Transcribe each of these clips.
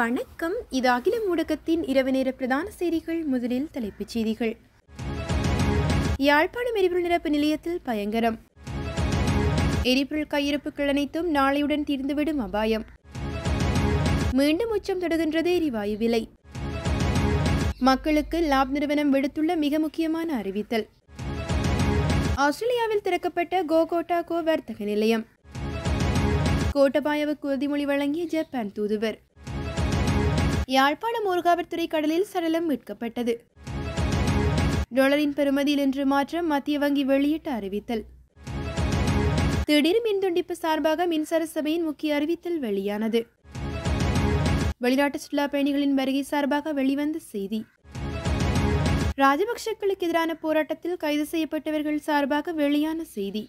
வணக்கம். இது அகில ஊடகத்தின் இரவு நேர பிரதான செய்திகள். முதலில் தலைப்புச் செய்திகள். யாழ்ப்பாணம் எரிபொருள் நிரப்பு நிலையத்தில் பயங்கரம். எரிபொருள் கையிருப்புகள் அனைத்தும் நாளையுடன் தீர்ந்துவிடும் அபாயம். மீண்டும் உச்சம் தொடுகின்றது எரிவாயு விலை. மக்களுக்கு லாப் நிறுவனம் விடுத்துள்ள மிக முக்கியமான அறிவித்தல். ஆஸ்திரேலியாவில் திறக்கப்பட்ட கோகோட்டாகோ வர்த்தக நிலையம். கோட்டபாயவுக்கு உறுதிமொழி வழங்கிய ஜப்பான் தூதுவர். யாழ்ப்பாணம் ஊர்காவற்துறை கடலில் சடலம் மீட்கப்பட்டது. டொலரின் பெறுமதியில் இன்று மாற்றம். மத்திய வங்கி வெளியிட்ட அறிவித்தல். திடீர் மின் துண்டிப்பு சார்பாக மின்சார சபையின் முக்கிய அறிவித்தல் வெளியானது. வெளிநாட்டு சுற்றுலா பயணிகளின் வருகை சார்பாக வெளிவந்த செய்தி. ராஜபக்ஷக்களுக்கு எதிரான போராட்டத்தில் கைது செய்யப்பட்டவர்கள் சார்பாக வெளியான செய்தி.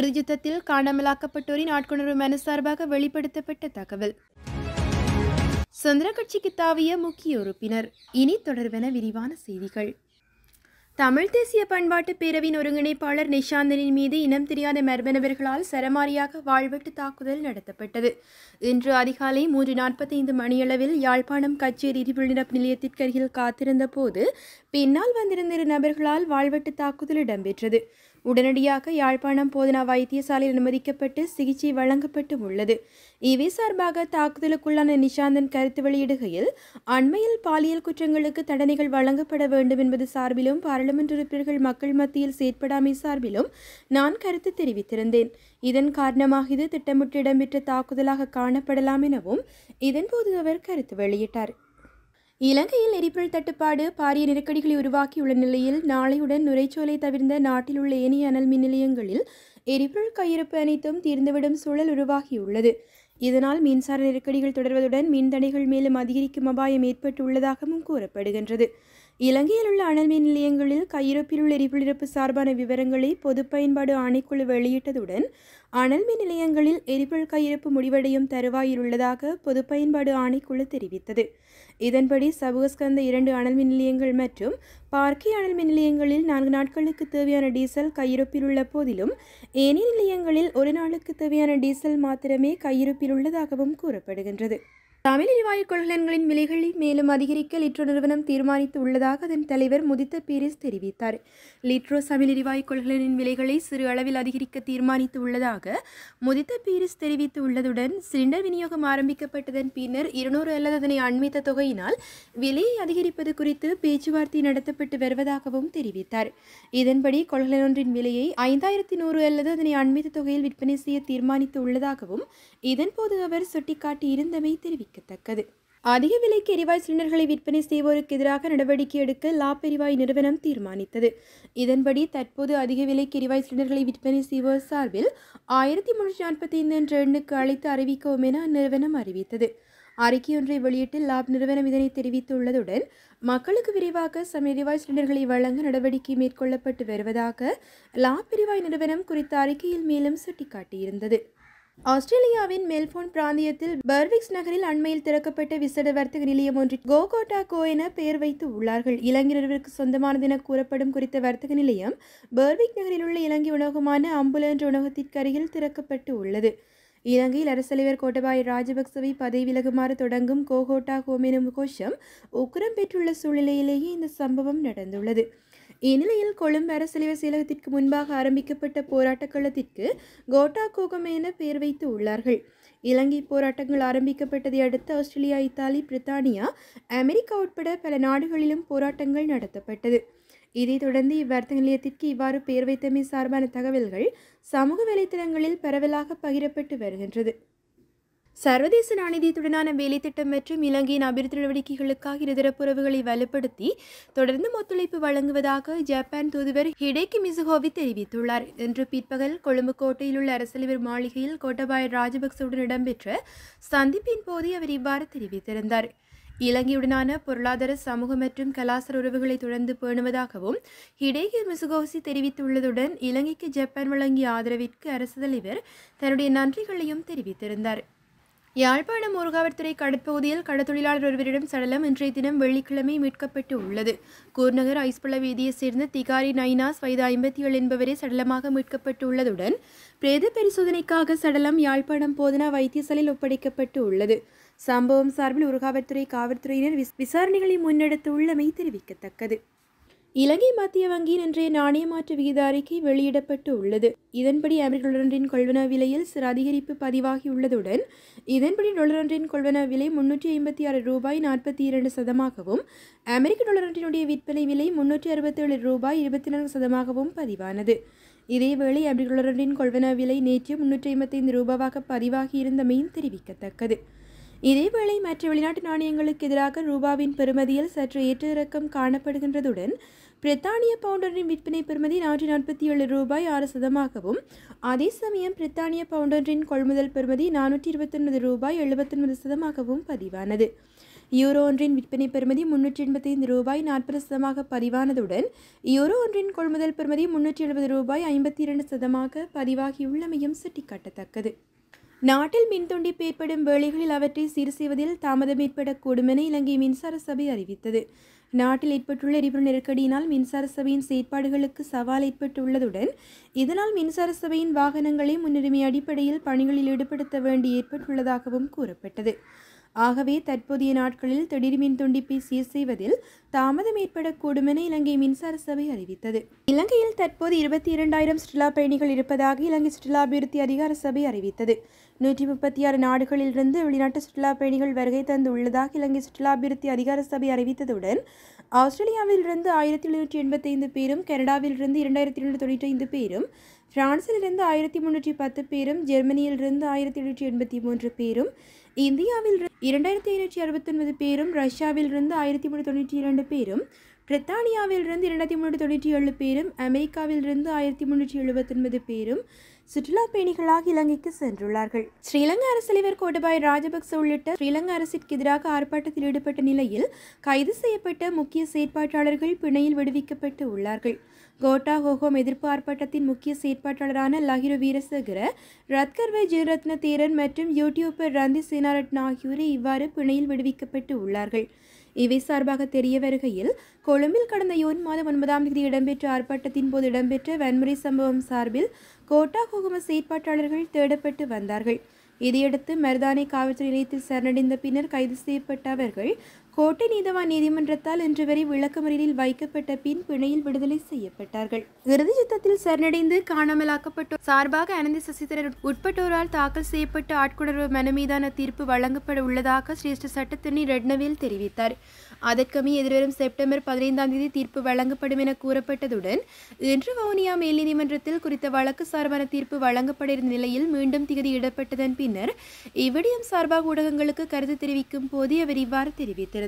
இறுதியுத்தத்தில் காணாமலாக்கப்பட்டோரின் ஆட்கொணர்வு மனு சார்பாக வெளிப்படுத்தப்பட்ட தகவல். சுதந்திர கட்சிக்கு தாவிய முக்கிய உறுப்பினர். இனி தொடர்வென விரிவான செய்திகள். தமிழ் தேசிய பண்பாட்டு பேரவின் ஒருங்கிணைப்பாளர் நிஷாந்தனின் மீது இனம் தெரியாத மர்மநபர்களால் சரமாரியாக வாழ்வெட்டு தாக்குதல் நடத்தப்பட்டது. இன்று அதிகாலை 3:45 மணியளவில் யாழ்ப்பாணம் கச்சேரி எரிபொருள் நிரப்பு நிலையத்திற்கருகில் காத்திருந்த போது பின்னால் வந்திருந்த இரு நபர்களால் வாழ்வெட்டு தாக்குதல் இடம்பெற்றது. உடனடியாக யாழ்ப்பாணம் போதனா வைத்தியசாலையில் அனுமதிக்கப்பட்டு சிகிச்சை வழங்கப்பட்டு உள்ளது. இவை சார்பாக தாக்குதலுக்குள்ளான நிஷாந்தன் கருத்து வெளியிடுகையில், அண்மையில் பாலியல் குற்றங்களுக்கு தண்டனைகள் வழங்கப்பட வேண்டும் என்பது சார்பிலும் பாராளுமன்ற உறுப்பினர்கள் மக்கள் மத்தியில் செயற்படாமை சார்பிலும் நான் கருத்து தெரிவித்திருந்தேன். இதன் காரணமாக இது திட்டமிட்டு இடம்பெற்ற தாக்குதலாக காணப்படலாம் எனவும் இதன்போது அவர் கருத்து வெளியிட்டார். இலங்கையில் எரிபொருள் தட்டுப்பாடு பாரிய நெருக்கடிகளை உருவாக்கியுள்ள நிலையில் நாளையுடன் நுரைச்சோலை தவிர்ந்த நாட்டில் உள்ள ஏனைய அனல் மின் நிலையங்களில் எரிபொருள் கையிருப்பு அனைத்தும் தீர்ந்துவிடும் சூழல் உருவாகியுள்ளது. இதனால் மின்சார நெருக்கடிகள் தொடர்வதுடன் மின்தடைகள் மேலும் அதிகரிக்கும் அபாயம் ஏற்பட்டுள்ளதாகவும் கூறப்படுகின்றது. இலங்கையில் உள்ள அனல் மின் நிலையங்களில் கையிருப்பில் உள்ள எரிபொருள் இருப்பு சார்பான விவரங்களை பொது பயன்பாடு ஆணைக்குழு வெளியிட்டதுடன் அனல் மின் நிலையங்களில் எரிபொருள் கையிருப்பு முடிவடையும் தருவாயில் உள்ளதாக பொது பயன்பாடு ஆணைக்குழு தெரிவித்தது. இதன்படி சபுகஸ்கந்த 2 அனல் மின் நிலையங்கள் மற்றும் பார்க்கி அனல் மின் நிலையங்களில் 4 நாட்களுக்கு தேவையான டீசல் கையிருப்பில் உள்ள போதிலும் ஏனைய நிலையங்களில் 1 நாளுக்கு தேவையான டீசல் மாத்திரமே கையிருப்பில் உள்ளதாகவும் கூறப்படுகின்றது. தமிழ் எரிவாயு கொள்கலன்களின் விலைகளை மேலும் அதிகரிக்க லிட்ரோ நிறுவனம் தீர்மானித்து உள்ளதாக அதன் தலைவர் முதித்த பீரிஸ் தெரிவித்தார். லிட்ரோ தமிழ் எரிவாயு கொள்கலனின் விலைகளை சிறு அளவில் அதிகரிக்க தீர்மானித்து உள்ளதாக முதித்த பீரிஸ் தெரிவித்து உள்ளதுடன், சிலிண்டர் விநியோகம் ஆரம்பிக்கப்பட்டதன் பின்னர் 200 அல்லது அதனை அண்மித்த தொகையினால் விலையை அதிகரிப்பது குறித்து பேச்சுவார்த்தை நடத்தப்பட்டு வருவதாகவும் தெரிவித்தார். இதன்படி கொள்கலனொன்றின் விலையை 5100 அல்லது அதனை அண்மித்த தொகையில் விற்பனை செய்ய தீர்மானித்து உள்ளதாகவும் இதன்போது அவர் சுட்டிக்காட்டியிருந்தமை தெரிவித்தார். அதிக விலைக்கு எரிவாயு சிலிண்டர்களை விற்பனை செய்வோருக்கு எதிராக நடவடிக்கை எடுக்க லாப் எரிவாயு நிறுவனம் தீர்மானித்தது. இதன்படி தற்போது அதிக விலைக்கு எரிவாயு சிலிண்டர்களை விற்பனை செய்வோர் சார்பில் 1345 என்ற எண்ணுக்கு அழைத்து அறிவிக்கவும் என அந்நிறுவனம் அறிவித்தது. அறிக்கையொன்றை வெளியிட்டு லாப் நிறுவனம் இதனை தெரிவித்துள்ளதுடன், மக்களுக்கு விரைவாக சம எரிவாயு சிலிண்டர்களை வழங்க நடவடிக்கை மேற்கொள்ளப்பட்டு வருவதாக லாப் எரிவாயு நிறுவனம் குறித்த அறிக்கையில் மேலும் சுட்டிக்காட்டியிருந்தது. ஆஸ்திரேலியாவின் மெல்போர்ன் பிராந்தியத்தில் பர்விக்ஸ் நகரில் அண்மையில் திறக்கப்பட்ட விசேட வர்த்தக நிலையம் ஒன்றிற்கு கோகோட்டாகோ என பெயர் வைத்து உள்ளார்கள். இலங்கை நிறுவனத்திற்கு சொந்தமானது என கூறப்படும் குறித்த வர்த்தக நிலையம் பர்விக் நகரில் உள்ள இலங்கை உணவகமான அம்புல என்ற உணவகத்திற்கு அருகில் திறக்கப்பட்டு உள்ளது. இலங்கையில் அரசலைவர் கோட்டபாய ராஜபக்சவை பதவி விலகுமாறு தொடங்கும் கோகோட்டாகோ எனும் கோஷம் உக்கிரம் பெற்றுள்ள சூழ்நிலையிலேயே இந்த சம்பவம் நடந்துள்ளது. இந்நிலையில் கொழும்பு அரசலைவர் செயலகத்திற்கு முன்பாக ஆரம்பிக்கப்பட்ட போராட்ட களத்திற்கு கோட்டாகோகம் என பெயர் வைத்து உள்ளார்கள். இலங்கை போராட்டங்கள் ஆரம்பிக்கப்பட்டதை அடுத்து ஆஸ்திரேலியா, இத்தாலி, பிரித்தானியா, அமெரிக்கா உட்பட பல நாடுகளிலும் போராட்டங்கள் நடத்தப்பட்டது. இதைத் தொடர்ந்து இவ்வர்த்தக நிலையத்திற்கு இவ்வாறு பெயர் வைத்தமை சார்பான தகவல்கள் சமூக வலைத்தளங்களில் பரவலாக பகிரப்பட்டு வருகின்றது. சர்வதேச நாணயத்துடனான வேலை திட்டம் மற்றும் இலங்கையின் அபிவிருத்தி நடவடிக்கைகளுக்காக இருதரப்பு உறவுகளை வலுப்படுத்தி தொடர்ந்து ஒத்துழைப்பு வழங்குவதாக ஜப்பான் தூதுவர் ஹிடேக்கி மிசுஹோவி தெரிவித்துள்ளார். இன்று பிற்பகல் கொழும்பு கோட்டையில் உள்ள அரசலைவர் மாளிகையில் கோட்டாபய ராஜபக்சவுடன் இடம்பெற்ற சந்திப்பின் போது அவர் இவ்வாறு தெரிவித்திருந்தார். இலங்கையுடனான பொருளாதார, சமூக மற்றும் கலாச்சார உறவுகளை தொடர்ந்து பேணுவதாகவும் ஹிடேகி மிசுஹோவி தெரிவித்துள்ளதுடன், இலங்கைக்கு ஜப்பான் வழங்கிய ஆதரவிற்கு அரசு தலைவர் தன்னுடைய நன்றிகளையும் தெரிவித்திருந்தார். யாழ்ப்பாணம் ஊர்காவற்துறை கடற்பகுதியில் கடத்தொழிலாளர் ஒருவரிடம் சடலம் இன்றைய தினம் வெள்ளிக்கிழமை மீட்கப்பட்டு உள்ளது. கூர்நகர் ஐஸ்பள வீதியைச் சேர்ந்த திகாரி நைனாஸ் வயது 57 என்பவரை சடலமாக மீட்கப்பட்டு உள்ளதுடன், பிரேத பரிசோதனைக்காக சடலம் யாழ்ப்பாணம் போதனா வைத்தியசாலையில் ஒப்படைக்கப்பட்டு உள்ளது. சம்பவம் சார்பில் உருகாவத்துறை காவல்துறையினர் விசாரணைகளை முன்னெடுத்துள்ளமை தெரிவிக்கத்தக்கது. இலங்கை மத்திய வங்கியின் இன்றைய நாணய மாற்று விகித அறிக்கை வெளியிடப்பட்டு உள்ளது. இதன்படி அமெரிக்க டொலரின் கொள்வன விலையில் சிறு அதிகரிப்பு பதிவாகியுள்ளதுடன் இதன்படி டொலரொன்றின் கொள்வன விலை 356 ரூபாய் 42 சதமாகவும் அமெரிக்க டொலரொன்றினுடைய விற்பனை விலை 367 ரூபாய் 24 சதமாகவும் பதிவானது. இதேவேளை அமெரிக்க டொலரொன்றின் கொள்வன விலை நேற்று 355 ரூபாவாக பதிவாகியிருந்தமையும் தெரிவிக்கத்தக்கது. இதேவேளை மற்ற வெளிநாட்டு நாணயங்களுக்கு எதிராக ரூபாவின் பெறுமதியில் சற்று ஏற்ற இறக்கம் காணப்படுகின்றதுடன் பிரித்தானிய பவுண்டரின் விற்பனை பெறுமதி 447 ரூபாய் 6 சதமாகவும் அதே சமயம் பிரித்தானிய பவுண்டரின் கொள்முதல் பெறுமதி 429 ரூபாய் 79 சதமாகவும் பதிவானது. யூரோ ஒன்றின் விற்பனை பெறுமதி 385 ரூபாய் 40 சதமாக பதிவானதுடன் யூரோ ஒன்றின் கொள்முதல் பெறுமதி 370 ரூபாய் 52 சதமாக பதிவாகியுள்ளமையும் சுட்டிக்காட்டத்தக்கது. நாட்டில் மின்துண்டிப்பு ஏற்படும் வேளைகளில் அவற்றை சீர் செய்வதில் தாமதம் ஏற்படக்கூடும் என இலங்கை மின்சார சபை அறிவித்தது. நாட்டில் ஏற்பட்டுள்ள எரிபொருள் நெருக்கடியினால் மின்சார சபையின் செயற்பாடுகளுக்கு சவால் ஏற்பட்டுள்ளதுடன் இதனால் மின்சார சபையின் வாகனங்களை முன்னுரிமை அடிப்படையில் பணிகளில் ஈடுபடுத்த வேண்டி ஏற்பட்டுள்ளதாகவும் கூறப்பட்டது. ஆகவே தற்போதைய நாட்களில் திடீர் மின் துண்டிப்பை சீர் செய்வதில் தாமதம் ஏற்படக்கூடும் என இலங்கை மின்சார சபை அறிவித்தது. இலங்கையில் தற்போது 22,000 சுற்றுலா பயணிகள் இருப்பதாக இலங்கை சுற்றுலா அபிவிருத்தி அதிகார சபை அறிவித்தது. 136 நாடுகளிலிருந்து வெளிநாட்டு சுற்றுலா பயணிகள் வருகை தந்து உள்ளதாக இலங்கை சுற்றுலா அபிவிருத்தி அதிகார சபை அறிவித்ததுடன் ஆஸ்திரேலியாவிலிருந்து 1,785 பேரும், கனடாவிலிருந்து 2,295 பேரும், பிரான்சிலிருந்து 1,310 பேரும், ஜெர்மனியிலிருந்து 1,783 பேரும், இந்தியாவில் 2,569 பேரும், ரஷ்யாவிலிருந்து 1,392 பேரும், பிரித்தானியாவிலிருந்து 2,397 பேரும், அமெரிக்காவிலிருந்து 1,379 பேரும் சுற்றுலா பயணிகளாக இலங்கைக்கு சென்றுள்ளார்கள். ஸ்ரீலங்கா அரசு தலைவர் கோட்டபாய ராஜபக்ச உள்ளிட்ட ஸ்ரீலங்கா அரசிற்கு எதிராக ஆர்ப்பாட்டத்தில் ஈடுபட்ட நிலையில் கைது செய்யப்பட்ட முக்கிய செயற்பாட்டாளர்கள் பிணையில் விடுவிக்கப்பட்டு உள்ளார்கள். கோட்டா ஹோஹோம் எதிர்ப்பு ஆர்ப்பாட்டத்தின் முக்கிய செயற்பாட்டாளரான லஹிரு வீரசேகர, ரத்கர்வே ஜெயரத்ன தேரன் மற்றும் யூடியூபர் ரந்தி சேனாரட்ன ஆகியோரை இவ்வாறு பிணையில் விடுவிக்கப்பட்டு உள்ளார்கள். இவை சார்பாக தெரிய வருகையில் கொழும்பில் கடந்த ஜூன் மாதம் 9ஆம் தேதி இடம்பெற்ற ஆர்ப்பாட்டத்தின் போது இடம்பெற்ற வன்முறை சம்பவம் சார்பில் கோட்டா ஹோகும செயற்பாட்டாளர்கள் தேடப்பட்டு வந்தார்கள். இதையடுத்து மருதானை காவல்துறை நிலையத்தில் சரணடைந்த பின்னர் கைது செய்யப்பட்ட அவர்கள் கோட்டை நீதவான் நீதிமன்றத்தால் இன்று வரை விளக்கமறியலில் வைக்கப்பட்ட பின் பிணையில் விடுதலை செய்யப்பட்டார்கள். இறுதி யுத்தத்தில் சரணடைந்து காணாமலாக்கப்பட்டோர் சார்பாக அனந்தி சசிதரன் உட்பட்டோரால் தாக்கல் செய்யப்பட்ட ஆட்கொணர்வு மனு மீதான தீர்ப்பு வழங்கப்பட உள்ளதாக சிரேஷ்ட சட்டத்தரணி ரெட்னவேல் தெரிவித்தார். அதற்கமே எதிர்வரும் செப்டம்பர் 15ஆம் தேதி தீர்ப்பு வழங்கப்படும் என கூறப்பட்டதுடன் இன்று வவுனியா மேல் நீதிமன்றத்தில் குறித்த வழக்கு சார்பான தீர்ப்பு வழங்கப்பட இருந்த நிலையில் மீண்டும் திகதி இடப்பட்டதன் பின்னர் இவ்விடயம் சார்பாக ஊடகங்களுக்கு கருத்து தெரிவிக்கும் போதே அவர் இவ்வாறு தெரிவித்தார்.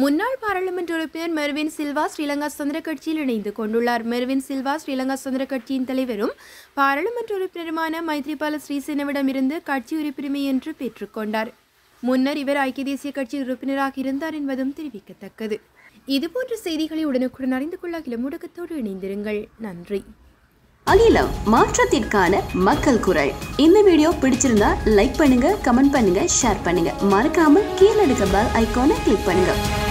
முன்னாள் பாராளுமன்ற உறுப்பினர் மெர்வின் சில்வா ஸ்ரீலங்கா சுதந்திர கட்சியில் இணைந்து கொண்டுள்ளார். மெர்வின் சில்வா ஸ்ரீலங்கா சுதந்திர கட்சியின் தலைவரும் பாராளுமன்ற உறுப்பினருமான மைத்ரிபால ஸ்ரீசேனவிடமிருந்து கட்சி உறுப்பினரை என்று பெற்றுக்கொண்டார். முன்னர் இவர் ஐக்கிய தேசிய கட்சி உறுப்பினராக இருந்தார் என்பதும் தெரிவிக்கத்தக்கது. இதுபோன்ற செய்திகளை உடனுக்குடன் அறிந்து கொள்ள அகிலம் ஊடகத்தோடு இணைந்திருங்கள். நன்றி. அகிலம், மாற்றத்திற்கான மக்கள் குரல். இந்த வீடியோ பிடிச்சிருந்தா லைக் பண்ணுங்க, கமெண்ட் பண்ணுங்க, ஷேர் பண்ணுங்க. மறக்காம கீழே இருக்க பெல் ஐகானை கிளிக் பண்ணுங்க.